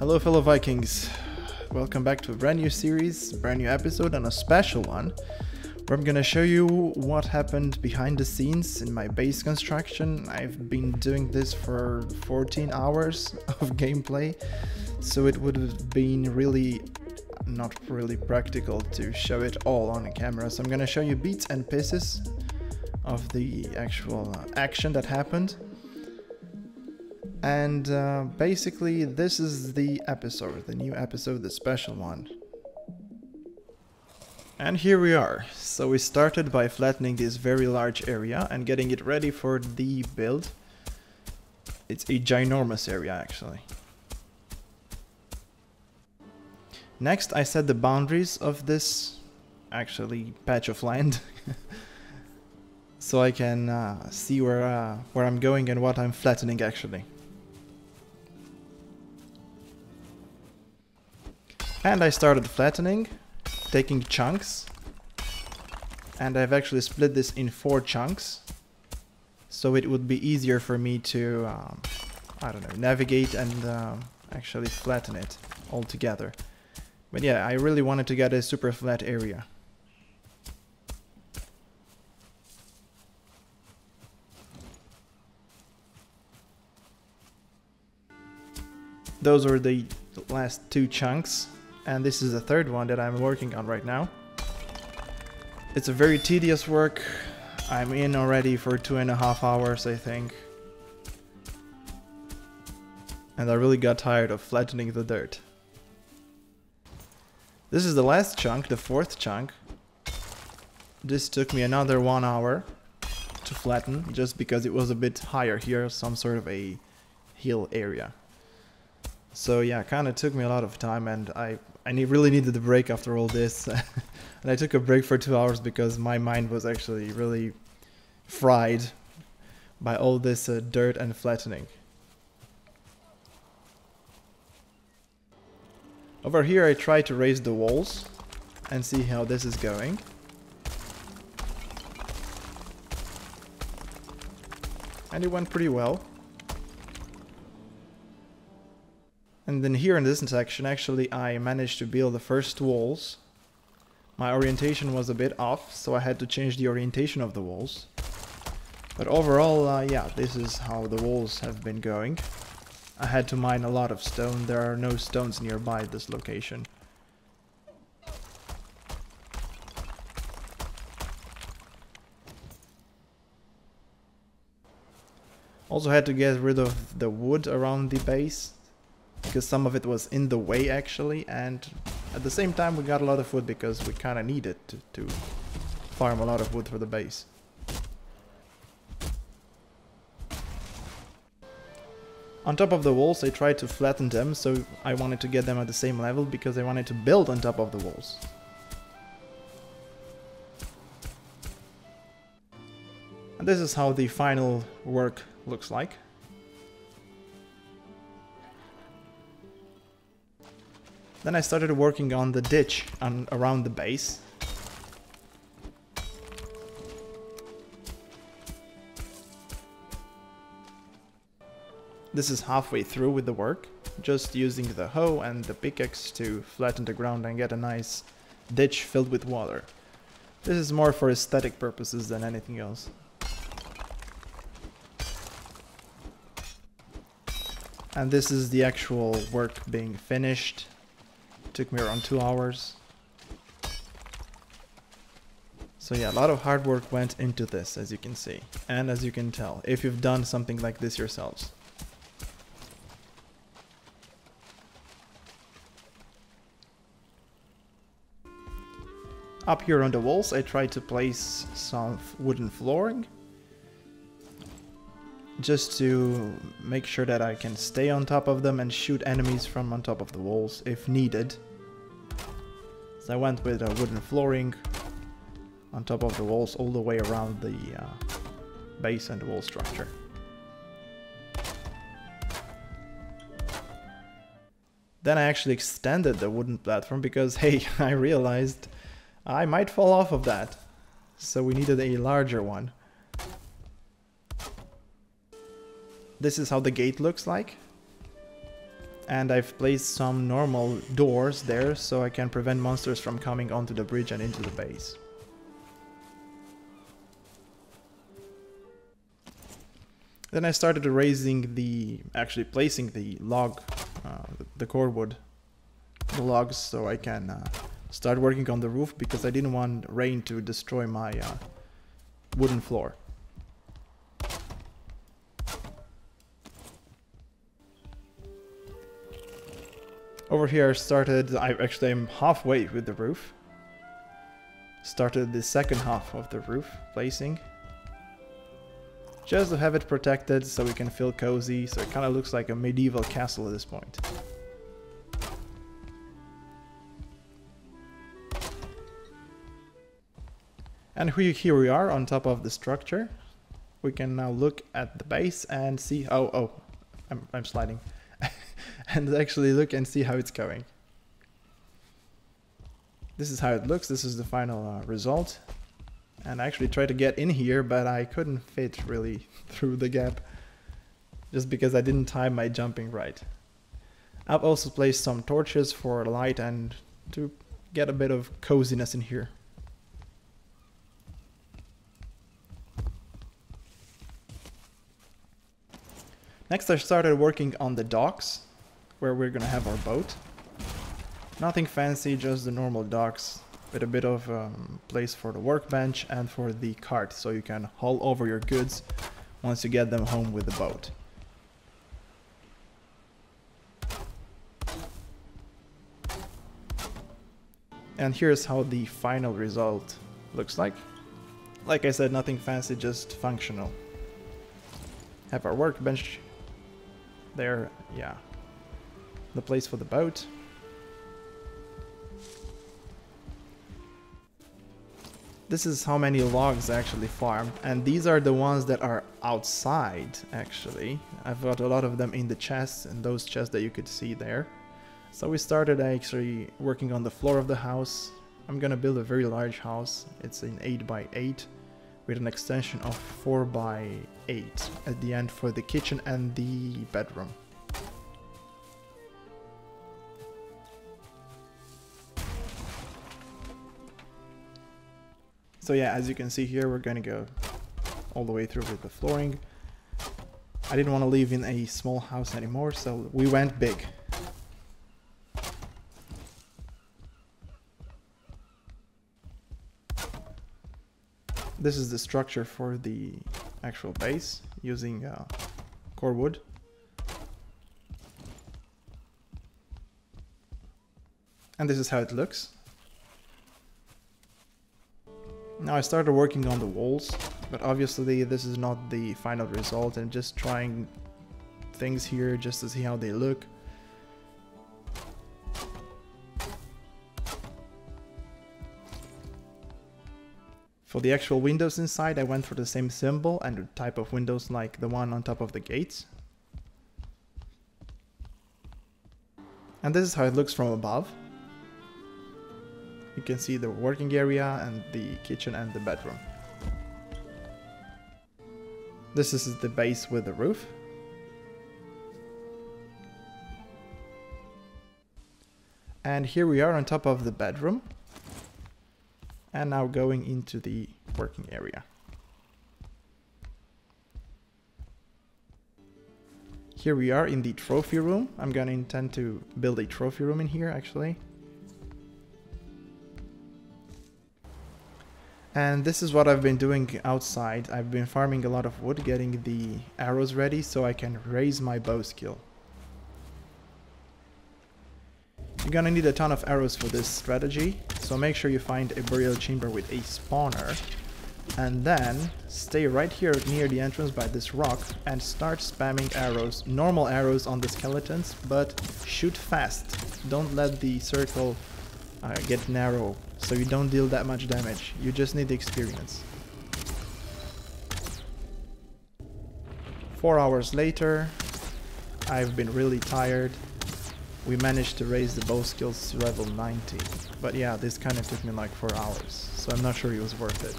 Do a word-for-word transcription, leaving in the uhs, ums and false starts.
Hello fellow Vikings, welcome back to a brand new series, brand new episode and a special one where I'm gonna show you what happened behind the scenes in my base construction. I've been doing this for fourteen hours of gameplay, so it would have been really not really practical to show it all on camera, so I'm gonna show you bits and pieces of the actual action that happened. And uh, basically, this is the episode, the new episode, the special one. And here we are. So we started by flattening this very large area and getting it ready for the build. It's a ginormous area, actually. Next, I set the boundaries of this, actually, patch of land. So I can uh, see where, uh, where I'm going and what I'm flattening, actually. And I started flattening, taking chunks, and I've actually split this in four chunks, so it would be easier for me to, um, I don't know, navigate and uh, actually flatten it all together. But yeah, I really wanted to get a super flat area. Those were the last two chunks. And this is the third one that I'm working on right now. It's a very tedious work. I'm in already for two and a half hours, I think. And I really got tired of flattening the dirt. This is the last chunk, the fourth chunk. This took me another one hour to flatten, just because it was a bit higher here, some sort of a hill area. So yeah, kind of took me a lot of time, and I, I need, really needed a break after all this. And I took a break for two hours because my mind was actually really fried by all this uh, dirt and flattening. Over here I try to raise the walls and see how this is going. And it went pretty well. And then here in this section, actually, I managed to build the first walls. My orientation was a bit off, so I had to change the orientation of the walls. But overall, uh, yeah, this is how the walls have been going. I had to mine a lot of stone. There are no stones nearby this location. Also had to get rid of the wood around the base, because some of it was in the way, actually, and at the same time we got a lot of food because we kind of needed to, to farm a lot of wood for the base. On top of the walls I tried to flatten them, so I wanted to get them at the same level because I wanted to build on top of the walls. And this is how the final work looks like. Then I started working on the ditch and around the base. This is halfway through with the work, just using the hoe and the pickaxe to flatten the ground and get a nice ditch filled with water. This is more for aesthetic purposes than anything else. And this is the actual work being finished. Took me around two hours. So yeah, a lot of hard work went into this, as you can see, and as you can tell, if you've done something like this yourselves. Up here on the walls, I tried to place some wooden flooring, just to make sure that I can stay on top of them and shoot enemies from on top of the walls if needed. So I went with a wooden flooring on top of the walls all the way around the uh, base and wall structure. Then I actually extended the wooden platform because, hey, I realized I might fall off of that. So we needed a larger one. This is how the gate looks like. and I've placed some normal doors there so I can prevent monsters from coming onto the bridge and into the base. Then I started raising the, actually placing the log, uh, the, the core wood, the logs, so I can uh, start working on the roof, because I didn't want rain to destroy my uh, wooden floor. Over here I started, I actually am halfway with the roof. Started the second half of the roof placing. Just to have it protected so we can feel cozy, so it kind of looks like a medieval castle at this point. And here we are on top of the structure. We can now look at the base and see, oh, oh, I'm, I'm sliding. And actually look and see how it's going. This is how it looks. This is the final uh, result. And I actually tried to get in here, but I couldn't fit really through the gap, just because I didn't time my jumping right. I've also placed some torches for light and to get a bit of coziness in here. Next I started working on the docks, where we're gonna have our boat. Nothing fancy, just the normal docks, with a bit of um, place for the workbench and for the cart, so you can haul over your goods once you get them home with the boat. And here's how the final result looks like. Like I said, nothing fancy, just functional. Have our workbench there, yeah. The place for the boat. This is how many logs I actually farmed, and these are the ones that are outside, actually. I've got a lot of them in the chests, and those chests that you could see there. So we started actually working on the floor of the house. I'm gonna build a very large house. It's an eight by eight with an extension of four by eight at the end for the kitchen and the bedroom. So yeah, as you can see here, we're gonna go all the way through with the flooring. I didn't want to live in a small house anymore, so we went big. This is the structure for the actual base, using uh, core wood. And this is how it looks. Now I started working on the walls, but obviously this is not the final result. I'm just trying things here just to see how they look. For the actual windows inside, I went for the same symbol and type of windows like the one on top of the gates. And this is how it looks from above. You can see the working area and the kitchen and the bedroom. This is the base with the roof. And here we are on top of the bedroom. And now going into the working area. Here we are in the trophy room. I'm gonna intend to build a trophy room in here actually. And this is what I've been doing outside. I've been farming a lot of wood, getting the arrows ready so I can raise my bow skill. You're gonna need a ton of arrows for this strategy, so make sure you find a burial chamber with a spawner. And then stay right here near the entrance by this rock and start spamming arrows, normal arrows on the skeletons, but shoot fast. Don't let the circle uh, get narrow. So you don't deal that much damage, you just need the experience. Four hours later, I've been really tired. We managed to raise the bow skills to level ninety. But yeah, this kind of took me like four hours, so I'm not sure it was worth it.